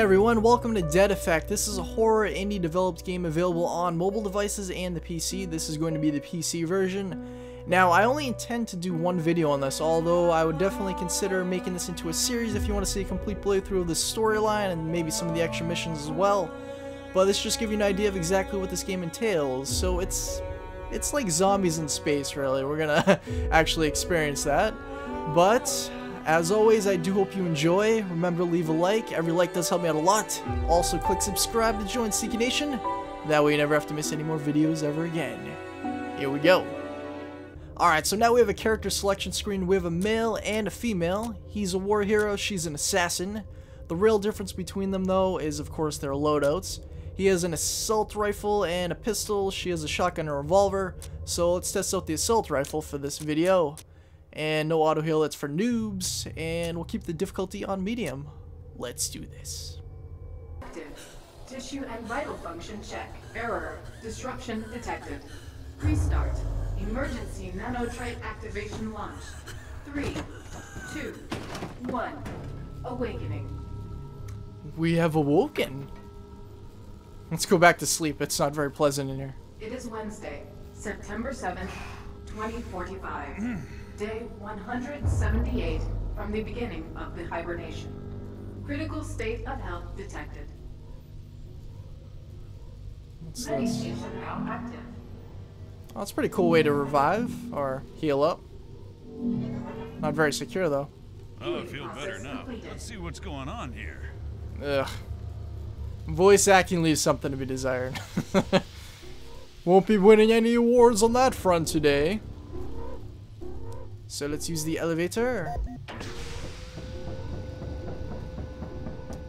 Hey everyone, welcome to Dead Effect. This is a horror indie developed game available on mobile devices and the PC. This is going to be the PC version. Now, I only intend to do one video on this, although I would definitely consider making this into a series if you want to see a complete playthrough of this storyline and maybe some of the extra missions as well. But this just gives you an idea of exactly what this game entails. So it's like zombies in space, really. We're gonna actually experience that. But as always, I do hope you enjoy. Remember to leave a like. Every like does help me out a lot. Also, click subscribe to join Sneaky Nation. That way you never have to miss any more videos ever again. Here we go. Alright, so now we have a character selection screen. We have a male and a female. He's a war hero, she's an assassin. The real difference between them, though, is of course their loadouts. He has an assault rifle and a pistol. She has a shotgun and a revolver. So let's test out the assault rifle for this video. And no auto heal, that's for noobs, and we'll keep the difficulty on medium. Let's do this. Detected. Tissue and vital function check. Error. Disruption detected. Restart. Emergency nanotrite activation launch. 3, 2, 1. Awakening. We have awoken. Let's go back to sleep. It's not very pleasant in here. It is Wednesday, September 7th, 2045. Day 178 from the beginning of the hibernation. Critical state of health detected. Medication now active. Oh, that's a pretty cool way to revive or heal up. Not very secure though. Oh, I feel better now. Let's see what's going on here. Ugh. Voice acting leaves something to be desired. Won't be winning any awards on that front today. So let's use the elevator.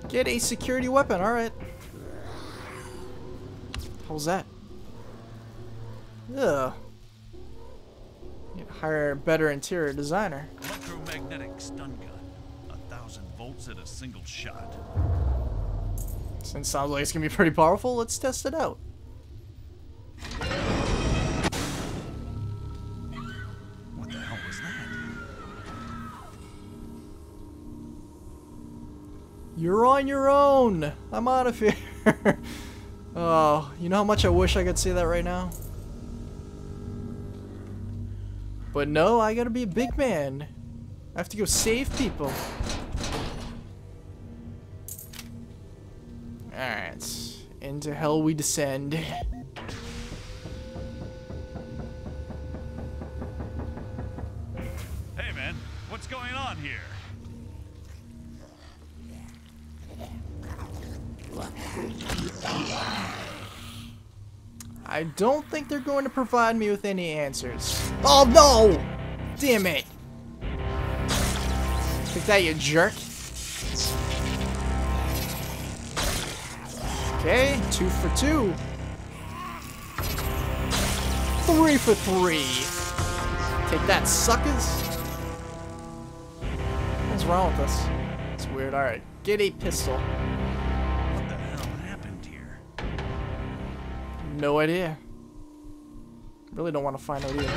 Get a security weapon, alright. How's that? Ugh. Need to hire a better interior designer. Electromagnetic stun gun. 1,000 volts at a single shot. Since sounds like it's gonna be pretty powerful, let's test it out. You're on your own! I'm out of here! Oh, you know how much I wish I could say that right now? But no, I gotta be a big man. I have to go save people. Alright, into hell we descend. Hey man, what's going on here? I don't think they're going to provide me with any answers. Oh no! Damn it! Take that, you jerk. Okay, 2 for 2. 3 for 3. Take that, suckers. What's wrong with us? It's weird. Alright, get a pistol. No idea. Really don't want to find out either.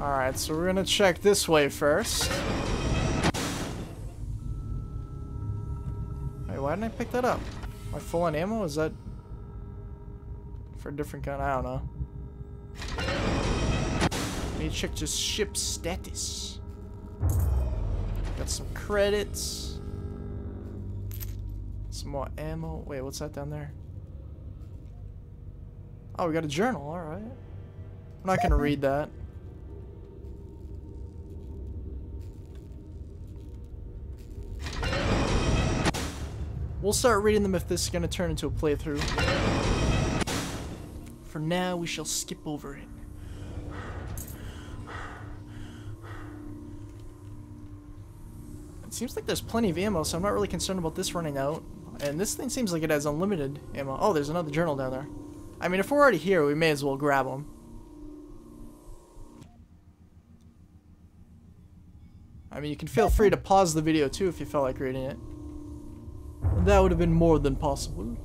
Alright, so we're going to check this way first. Wait, why didn't I pick that up? Am I full on ammo? Is that for a different gun? I don't know. Let me check just ship status. Got some credits. Some more ammo. Wait, what's that down there? Oh, we got a journal. Alright. I'm not gonna read that. We'll start reading them if this is gonna turn into a playthrough. For now, we shall skip over it. It seems like there's plenty of ammo, so I'm not really concerned about this running out. And this thing seems like it has unlimited ammo. Oh, there's another journal down there. I mean, if we're already here, we may as well grab them. I mean, you can feel free to pause the video too if you felt like reading it. That would have been more than possible.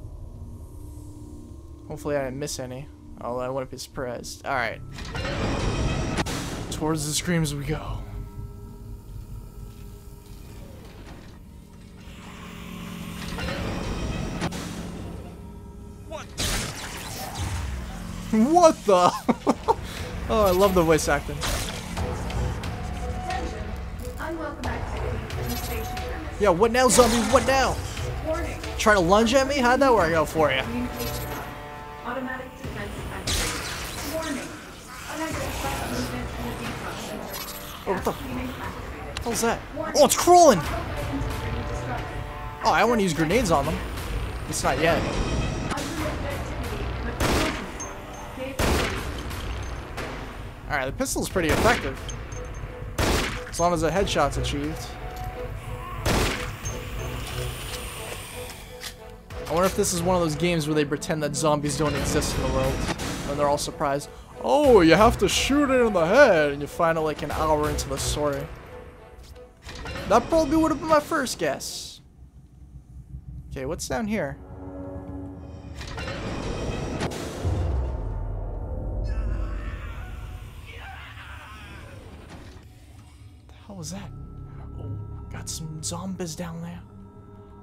Hopefully I didn't miss any. Although I wouldn't be surprised. Alright. Towards the screams we go. What the? Oh, I love the voice acting. Yeah, what now, zombie? What now? Try to lunge at me? How'd that work out for you? Oh, what the hell's that? Oh, it's crawling! Oh, I want to use grenades on them. It's not yet. Alright, the pistol's pretty effective. As long as the headshot's achieved. I wonder if this is one of those games where they pretend that zombies don't exist in the world. And they're all surprised. Oh, you have to shoot it in the head, and you find out like an hour into the story. That probably would have been my first guess. Okay, what's down here? What the hell was that? Oh, got some zombies down there.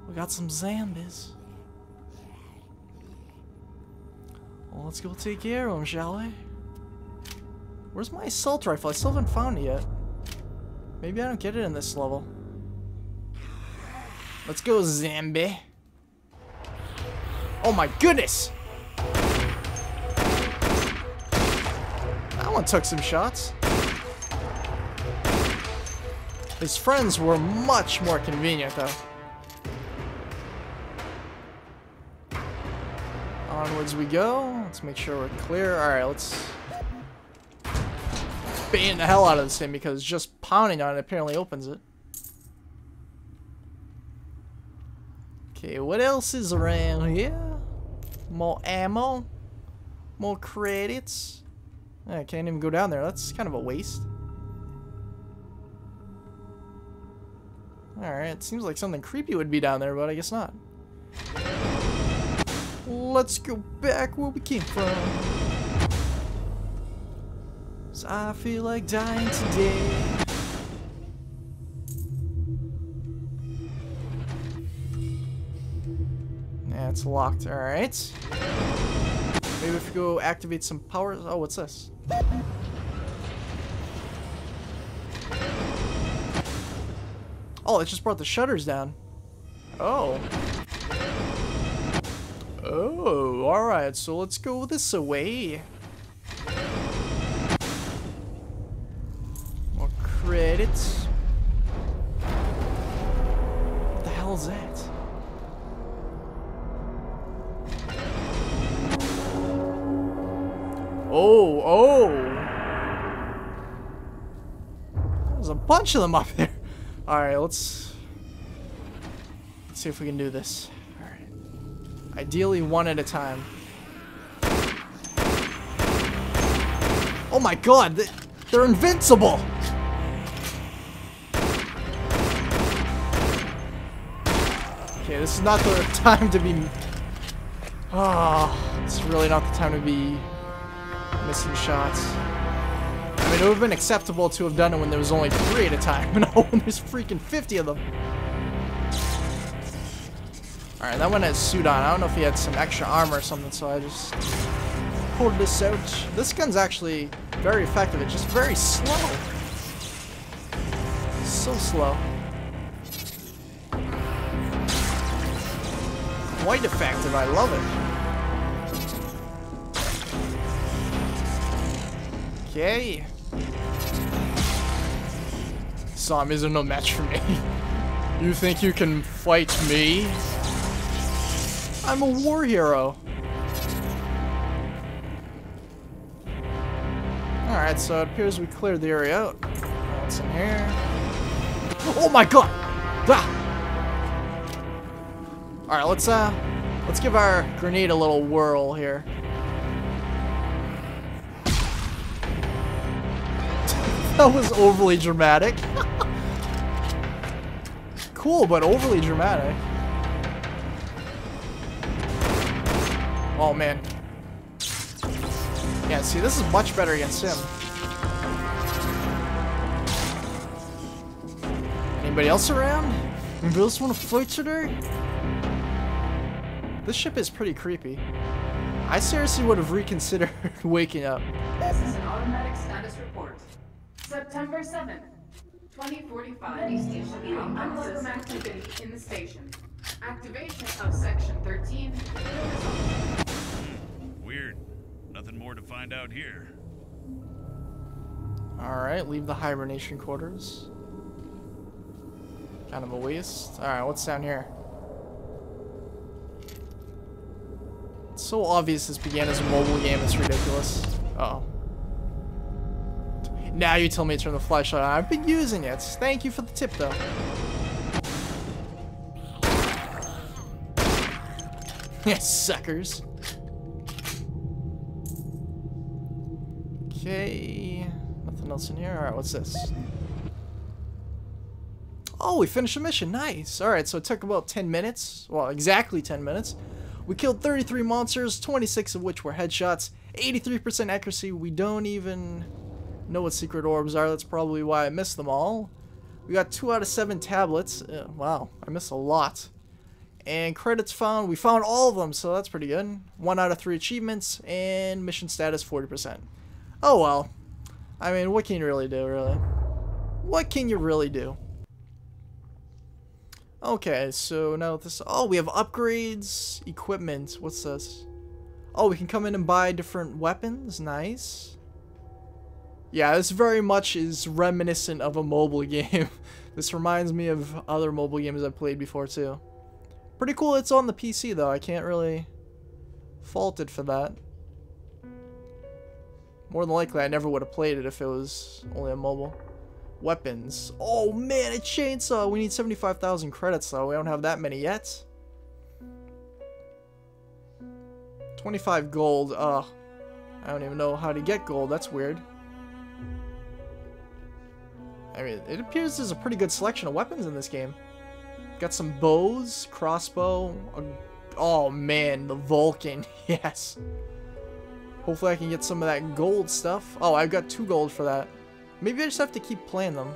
We got some zombies. Well, let's go take care of them, shall we? Where's my assault rifle? I still haven't found it yet. Maybe I don't get it in this level. Let's go, zombie. Oh my goodness! That one took some shots. His friends were much more convenient, though. Onwards we go. Let's make sure we're clear. Alright, let's... baiting the hell out of this thing because just pounding on it apparently opens it. Okay, what else is around here? More ammo, more credits. I can't even go down there. That's kind of a waste. All right, it seems like something creepy would be down there, but I guess not. Let's go back where we came from. I feel like dying today. Yeah, it's locked. Alright. Maybe if we go activate some powers. Oh, what's this? Oh, it just brought the shutters down. Oh. Oh, alright. So let's go this way. Credits. What the hell is that? Oh, oh! There's a bunch of them up there. All right, let's see if we can do this. All right. Ideally, one at a time. Oh my God! They're invincible. Okay, this is not the time to be... oh, it's really not the time to be missing shots. I mean, it would have been acceptable to have done it when there was only 3 at a time, but no, when there's freaking 50 of them. Alright, that one has suit on. I don't know if he had some extra armor or something, so I just pulled this out. This gun's actually very effective. It's just very slow. So slow. Quite effective, I love it. Okay. Zombies are no match for me. You think you can fight me? I'm a war hero. Alright, so it appears we cleared the area out. What's in here? Oh my God! Ah! All right, let's give our grenade a little whirl here. That was overly dramatic. Cool, but overly dramatic. Oh man. Yeah, see, this is much better against him. Anybody else around? Anybody else want to fight today? This ship is pretty creepy. I seriously would have reconsidered waking up. This is an automatic status report. September 7th, 2045. Unpleasant activity in the station. Activation of Section 13. Weird. Nothing more to find out here. Alright, leave the hibernation quarters. Kind of a waste. Alright, what's down here? It's so obvious this began as a mobile game, it's ridiculous. Uh-oh. Now you tell me to turn the flashlight on. I've been using it. Thank you for the tip, though. Yes, suckers. Okay. Nothing else in here. Alright, what's this? Oh, we finished the mission. Nice. Alright, so it took about 10 minutes. Well, exactly 10 minutes. We killed 33 monsters, 26 of which were headshots. 83% accuracy. We don't even know what secret orbs are. That's probably why I missed them all. We got 2 out of 7 tablets. Wow, I missed a lot. And credits found, we found all of them, so that's pretty good. 1 out of 3 achievements, and mission status 40%. Oh well. I mean, what can you really do, really? What can you really do? Okay, so now with this... Oh, we have upgrades, equipment. What's this? Oh, we can come in and buy different weapons. Nice. Yeah, this very much is reminiscent of a mobile game. This reminds me of other mobile games I've played before, too. Pretty cool it's on the PC, though. I can't really fault it for that. More than likely, I never would have played it if it was only on mobile. Weapons. Oh, man, a chainsaw. We need 75,000 credits, though. We don't have that many yet. 25 gold. I don't even know how to get gold. That's weird. I mean, it appears there's a pretty good selection of weapons in this game. Got some bows, crossbow. Oh, man, the Vulcan. Yes. Hopefully I can get some of that gold stuff. Oh, I've got 2 gold for that. Maybe I just have to keep playing them.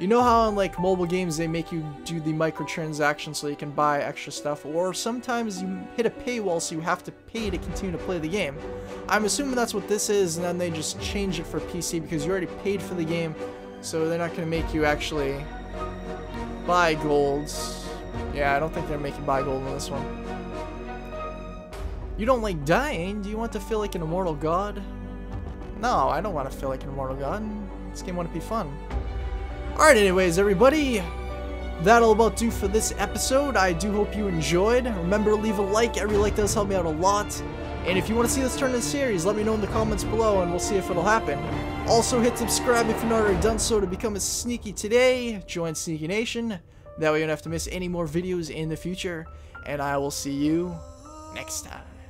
You know how in, like, mobile games they make you do the microtransactions so you can buy extra stuff? Or sometimes you hit a paywall so you have to pay to continue to play the game. I'm assuming that's what this is, and then they just change it for PC because you already paid for the game. So they're not going to make you actually buy golds. Yeah, I don't think they're making buy gold in this one. You don't like dying? Do you want to feel like an immortal god? No, I don't want to feel like an immortal god. This game wouldn't be fun. Alright, anyways, everybody. That'll about do for this episode. I do hope you enjoyed. Remember to leave a like. Every like does help me out a lot. And if you want to see this turn into series, let me know in the comments below and we'll see if it'll happen. Also, hit subscribe if you've not already done so to become a Sneaky today. Join Sneaky Nation. That way you don't have to miss any more videos in the future. And I will see you next time.